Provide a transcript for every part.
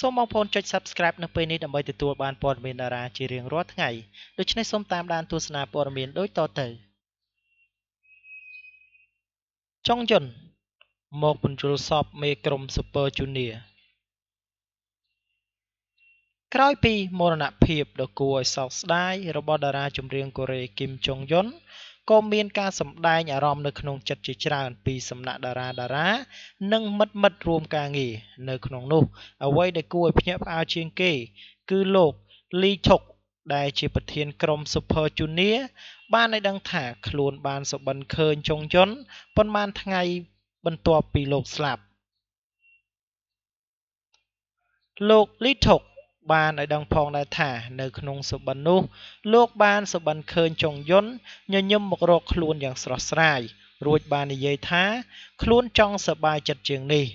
សូម បងប្អូនចុច Subscribe នៅពេលនេះដើម្បីទទួលបានព័ត៌មានតារាជារៀងរាល់ថ្ងៃដូច្នេះសូមតាមដានទស្សនាព័ត៌មានដូចតទៅចុងយន្តមកបញ្ជូលសពមេក្រុម Super Junior ក្រោយពីមរណភាពដ៏គួរឲ្យសោកស្ដាយរបស់តារាចម្រៀងកូរ៉េ Kim Jong Yun ក៏មានការសម្ដែងអារម្មណ៍នៅក្នុងចិត្តជាច្រើនពីសំណាក់តារានិងមិត្តរួមការងារនៅក្នុងនោះអ្វីដែលគួរឲ្យភ្ញាក់ផ្អើលជាងគេគឺលោក Lee Chok ដែលជាប្រធានក្រុម Super Junior បានឲ្យដឹងថាខ្លួនបានសុបិនឃើញ Jong Yun ប៉ុន្មានថ្ងៃបន្ទាប់ពីលោកស្លាប់លោក Lee Chok បានឲ្យដឹងផងដែរថានៅក្នុងសុបិននោះលោកបានសុបិនឃើញ Jong Yun ញញឹមមករកខ្លួនយ៉ាងស្រស់ស្រាយរួចបាននិយាយថាខ្លួនចង់សប្បាយចិត្តជាងនេះ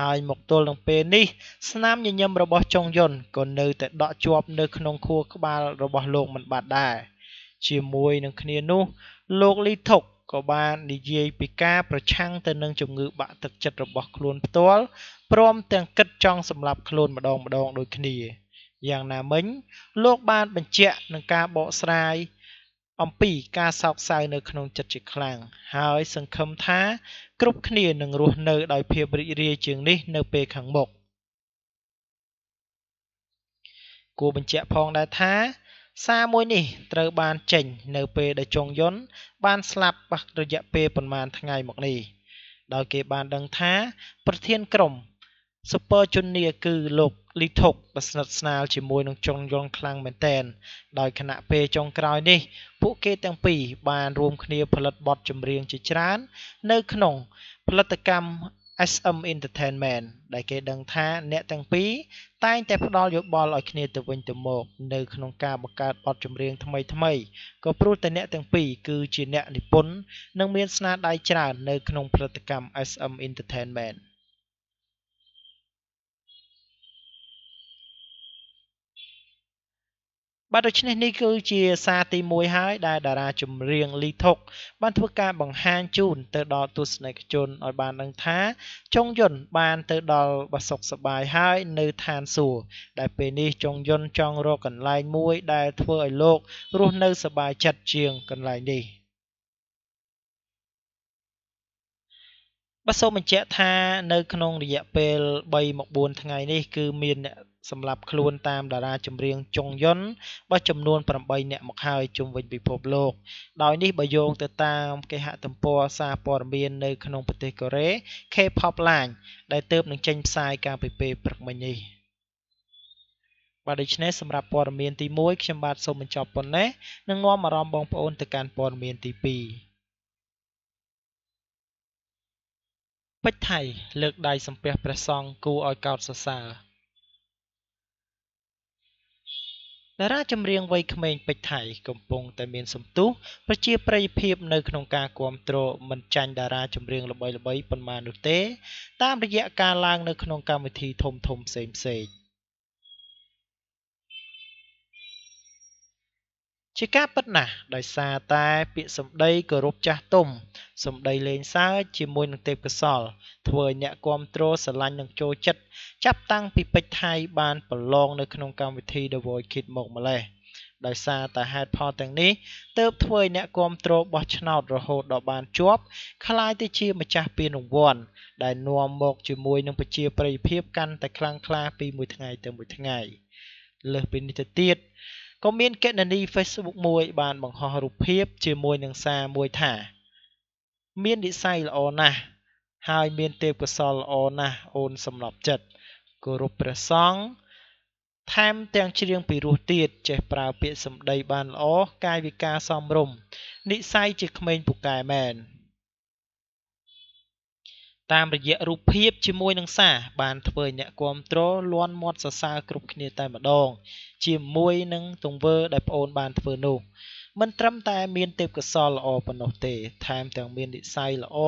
ហើយមកទល់នឹងពេលនេះស្នាមញញឹមរបស់ Jong Yun ក៏នៅតែដក់ជាប់នៅក្នុងខួរក្បាលរបស់លោកមិនបាត់ដែរជាមួយនឹងគ្នានោះលោក Lee Chok ក៏បាននិយាយពីការប្រឆាំងទៅនឹងជំងឺបាក់ទឹកចិត្តរបស់ខ្លួនផ្ទាល់ព្រមទាំងគិតចង់សម្លាប់ខ្លួនម្ដងៗដូចគ្នា យ៉ាងណាមិញលោកបានបញ្ជាក់នឹងការបកស្រាយអំពីការសោកសៅនៅក្នុងចិត្តជាខ្លាំងហើយសង្ឃឹមថាគ្រប់គ្នានឹងរស់នៅដោយភាពរីករាយជាងនេះនៅពេលខាងមុខគួរបញ្ជាក់ផងដែរថាសារមួយនេះត្រូវបានចេញនៅពេលដែល Jong Yun បានស្លាប់រយៈពេលប្រមាណថ្ងៃមកនេះដោយគេបានដឹងថាប្រធានក្រុម Super Junior គឺលោក Lee Chok ស្និទ្ធស្នាលជាមួយនឹង Jong Yun ខ្លាំងមែនទែនដោយគណៈពេលចុងក្រោយនេះពួកគេទាំងពីរបានរួមគ្នាផលិតបទចម្រៀងជាច្រើននៅក្នុងផលិតកម្ម SM Entertainment ដែលគេដឹងថាអ្នកទាំងពីរតែងតែផ្ដល់យោបល់ឲ្យគ្នាទៅវិញទៅមកនៅក្នុងការបង្កើតបទចម្រៀងថ្មីៗក៏ព្រោះតែអ្នកទាំងពីរគឺជាអ្នកនិពន្ធនិងមានស្នាដៃច្រើននៅក្នុងផលិតកម្ម SM Entertainment បាទដូច្នេះនេះគឺជាសារទី1ហើយដែលតារាចម្រៀង Lee Chok បានធ្វើការបង្ហាញជូនទៅដល់ទស្សនិកជនឲ្យបានដឹងថា Jong Yun បានទៅដល់បសុខសប្បាយហើយនៅឋានសួគ៌ដែលពេលនេះ Jong Yun ចង់រកកន្លែងមួយដែលធ្វើឲ្យលោករស់នៅសប្បាយចិត្តជាងកន្លែងនេះ សូមបញ្ជាក់ថានៅក្នុងរយៈពេល 3-4 ថ្ងៃនេះគឺមានអ្នកសម្លាប់ខ្លួនតាមតារាចម្រៀង Jong Yun ចំនួន 8 អ្នកមកហើយជុំវិញពិភពលោកដោយនេះបើយោងទៅតាមគេហទំព័រសារព័ត៌មាននៅក្នុងប្រទេសកូរ៉េ K-pop Line ដែលទើបនឹងចេញផ្សាយកាលពីពេលព្រឹកមិញនេះ បាទដូច្នេះសម្រាប់ព័ត៌មានទី 1 ខ្ញុំ បាទ សូមបញ្ចប់ប៉ុណ្ណេះ នឹង នាំ អារម្មណ៍ បងប្អូន ទៅ កាន់ ព័ត៌មានទី 2 ពេជ្រថៃលើកដៃសំពះព្រះសង្ឃគួរឲ្យកោតសរសើរតារាចម្រៀងវ័យក្មេងពេជ្រថៃកំពុងតែមានសន្ទុះប្រជាប្រិយភាពនៅក្នុងការគាំទ្រមិនចាញ់តារាចម្រៀងល្បីៗប៉ុន្មាននោះទេតាមរយៈការឡើងនៅក្នុងកម្មវិធីធំៗផ្សេងៗ ជាការពិតណាស់ដោយសារតែពាក្យសម្ដីគោរពចាស់ទុំសម្ដីលេងសើចជាមួយនឹងទេពកោសលធ្វើឲ្យអ្នកគាំទ្រស្រឡាញ់និងចូលចិត្តចាប់តាំងពីពេជ្រថៃបានប្រឡងនៅក្នុងកម្មវិធី The Voice Kids មកម៉េះដោយសារតែហេតុផលទាំងនេះទើបធ្វើឲ្យអ្នកគាំទ្របោះឆ្នោតរហូតដល់បានជាប់ខ្លាចទៅជាម្ចាស់ពានរង្វាន់ដែលនាំមកជាមួយនឹងប្រជាប្រិយភាពកាន់តែខ្លាំងក្លាពីមួយថ្ងៃទៅមួយថ្ងៃលើសពីនេះទៅទៀត ក៏មានកិត្តិនារីFacebookមួយបានបង្ហោះរូបភាពជាមួយនឹងសារមួយថាមាននិស្ស័យល្អណាស់ហើយមានទេពកោសលល្អណាស់អូនសម្រាប់ចិត្តគោរពព្រះសង្ឃថែមទាំងច្រៀងពីរោះទៀតចេះប្រើពាក្យសម្ដីបានល្អកាយវិការសមរម្យនិស្ស័យជាក្មេងពូកែមែន តាមរយៈរូបភាពជាមួយនឹងសារបានធ្វើអ្នកគាំទ្រលាន់មាត់សរសើរគ្រប់គ្នាតែម្ដងជាមួយនឹងទង្វើដែលប្អូនបានធ្វើនោះមិនត្រឹមតែមានទេពកោសលល្អប៉ុណ្ណោះទេថែមទាំងមាននិស្ស័យល្អ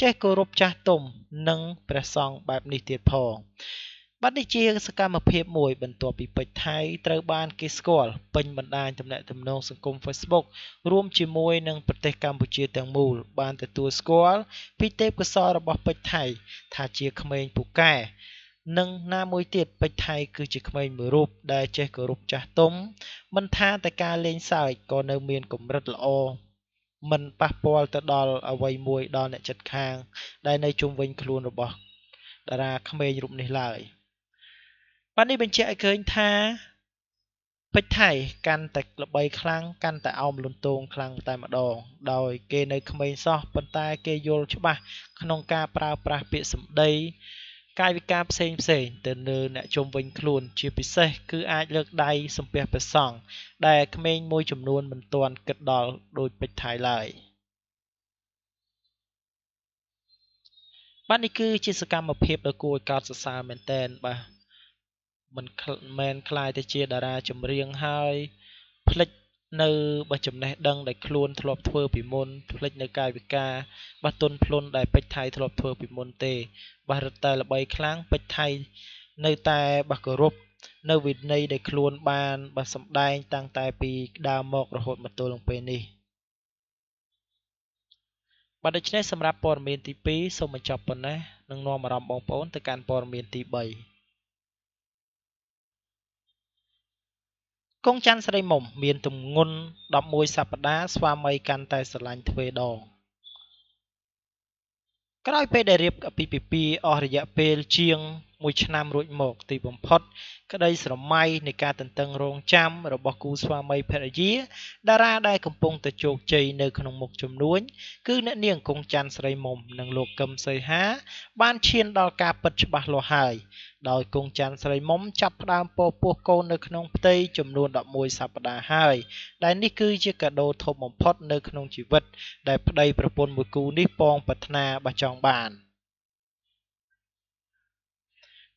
ចេះគោរពចាស់ទុំនិងព្រះសង្ឃបែបនេះទៀតផងបាទនេះជាសកម្មភាពមួយបន្ទាប់ពីពេជ្រថៃត្រូវបានគេស្គាល់ពេញបណ្ដាញទំនាក់ទំនងសង្គម Facebook រួមជាមួយនឹងប្រទេសកម្ពុជាទាំងមូលបានទទួលស្គាល់ពីទេពកោសលរបស់ពេជ្រថៃថាជាក្មេងពូកែ Nâng na môi tiệt bạch thai cứ chỉ khmênh mở rụp đai chê cửa rụp chá tống. Mình tha tại ca lên sạch có nâu miền cũng rất là ô. Mình bác bòl tới đo ở vầy mùi đo nẹ chật khang. Đai nơi chung vinh khuôn rồi bọc. Đã ra khmênh rụp này lại. Bạn đi bên chạy khơi anh tha. Bạch thai căn tạch là bầy khlang căn tại ông lùn tôn khlang tại mặt đồ. Đòi kê nơi khmênh so bần tay kê vô chút bà. Khăn ca prao prao bị sầm đây. Các vị cáp xem xe từ nơi nạ chung vinh khuôn chia bí xe cứ ai lược đáy xâm biệt bởi sọng để các mình môi chùm luôn mình toàn kết đỏ đôi bạch thái lại. Bạn đi cứ chia sơ cam một hiệp đôi cùi cao xa xa mẹn tên bà. Mình khai tới chia đá ra chùm riêng hai. Phích nơi bà chùm này đăng đại khuôn thua lọc thua bí môn. Phích nơi các vị cáp bà tôn khuôn đại bạch thái thua lọc thua bí môn tê. Bà rất là bày kháng bạch thay nơi ta bà cổ rụp nơi vịt này để khuôn bàn bà sẵn đai tăng tài bì đào mọc rồi hột mặt tôi lòng bên đi. Bà đã chết xâm rạp bồn miền tí bí xong mình chọc bồn này nâng nô mà rõm bóng bóng tới cản bồn miền tí bầy. Công chăn sẽ đây mỏng miền tùm ngôn đọc môi sạp đá xoa mây canh tài sở lành thuê đồ. Các loại phê đại riêng của PPP ở dạng phê chiêng mùi chân nam rụi mộc thì bóng phót. Các đây sẽ may nè ca tần tầng rộng trăm rồi bỏ cú xoa mây phê đại dĩa. Đà ra đây cũng bông tờ chột chây nơi khăn hông mục chùm nuối. Cứ nãy niềng công chăn sợi mồm nâng lột cầm sợi há. Ban chiên đo ca bật cho bạc lô hài. Đói công chăn sợi mồm chắp đàm bố bố cô nơi khăn hông tây chùm nuôn đọc mùi sạp đà hài. Đài ní cư chứa cả đô thô bóng phót nơi khăn hông chỉ vật. Đài bắt đây bà bôn mùi cú ní bóng bà thna bà chó.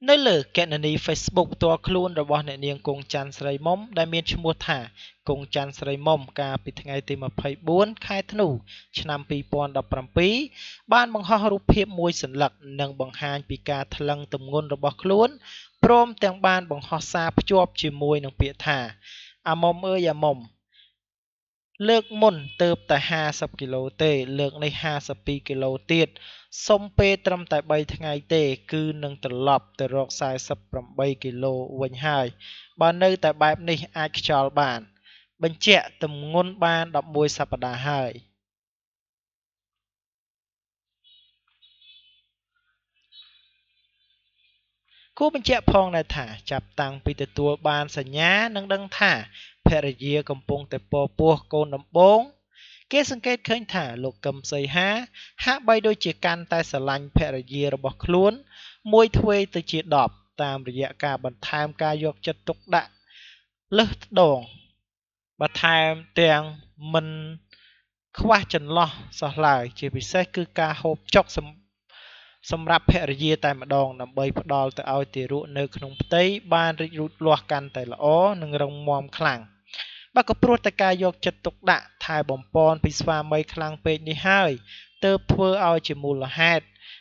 Nơi lửa kẹn nền Facebook tỏa khuôn rồi bọn nền niên cùng chăn sợi mông đại miên chung mùa thả cùng chăn sợi mông cả bị tháng ngày tìm ở phái 4 khai thân ủ chân nằm bì bọn đọc bằng bí bạn bằng hóa rụp hiệp mùi sẵn lật nâng bằng hành bị cả thật lăng tùm ngôn rồi bọn khuôn prôm tàng bạn bằng hóa xa phát chụp chì mùi nâng bịa thả à mông ơi à mông. Lược môn tớp tại 20 kg tê, lược này 22 kg tiết. Xong phê trăm tại 3 ngày tê, cứ nâng tờ lọc tờ rộng 48 kg vệnh hài. Bà nơi tại bạp này ách chào bản. Bên trẻ tầm ngôn ban đọc mùi sạp đá hài. Cô bên trẻ phong này thả chạp tăng bị tờ tùa ban sả nhá nâng đăng thả. Phê rời dìa cầm bông tới bó bố cô nấm bóng. Kế sân kết khánh thả lột cầm xây há. Há bay đôi chìa căn tay xả lành phê rời dìa rồi bọc luôn. Mùi thuê từ chìa đọp tàm rời dìa cả bần tham ca dọc chất tục đạn. Lớt đồn. Bà tham tiền mình khóa chân lo xa lại chìa bị xe cư ca hộp chọc xâm rạp phê rời dìa tay mặt đồn nằm bây phát đồn tới ôi tì rụt nơi khăn hông tây. Ban rịch rụt loa căn tay lõ nâng rông mòm khẳng. Bà có bố ta ca dọc chất tục đạ, thai bóng bón phí xoa mây khlang bếch ní hơi, tớ phơ ao chì mù là hạt.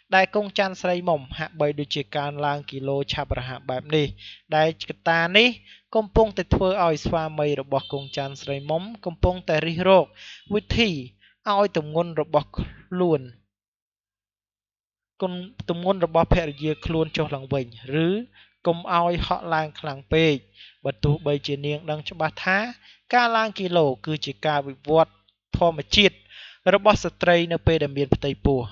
Đại công chăn sợi mỏng hạ bầy đôi chìa can lang kì lô chạp ra hạ bạp ní. Đại chìa ta ní, công bông ta phơ ao xoa mây rồi bọc công chăn sợi mỏng, công bông ta rì rô. Vì thị, ao tùm ngôn rồi bọc luôn. Tùm ngôn rồi bọc phẹt dìa khuôn cho lăng bình, rứ. Công ao họ lang khlang bếch, bật tù bầy chìa niêng đăng cho bà thá. Các lãng kỳ lộ cứ chỉ ca bị vọt, thô mà chít, rồi bó sạch trây nợ bê đầm biên bà Tây Pùa.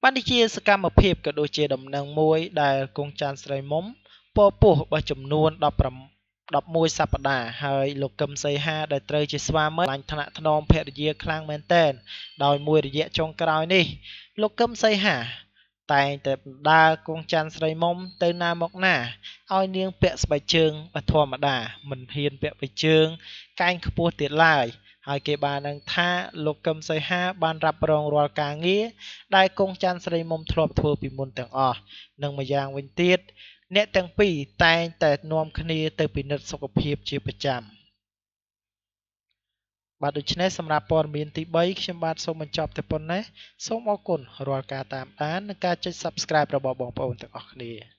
Bạn đi chia sẽ ca mở phép cả đôi chê đầm năng môi, đài công chăn sợi mống, bó bố bà chùm nuôn đọc môi sạp đà, hơi lục cầm xây ha đài trời chê xoa mất. Lành thân ạ thân ôm phép dìa khlang mên tên, đòi môi dìa trong cái đòi ní, lục cầm xây ha. Tại tập đa công chăn sợi mông tới na mọc nà, oi niêng bẹt bài chương và thua mà đà mình hiền bẹt bài chương canh khua tiệt lại hai cái bàn đang tha lục cầm sợi ha bàn rập rong rò cá nghĩa đại công chăn sợi mông thua thua bị môn tàng ọ nâng mà giang vinh tiết nét tàng pì tại tẹt nuông khni từ bị nứt sọc hiệp chia bạch chạm. Bà đối chí này xâm ra bọn miền tí bấy khi bạn xong mình chọc tới bọn này. Xong ổ cồn rồi cả tạm án. Nâng cả chơi subscribe ra bỏ bọn bọn bọn bọn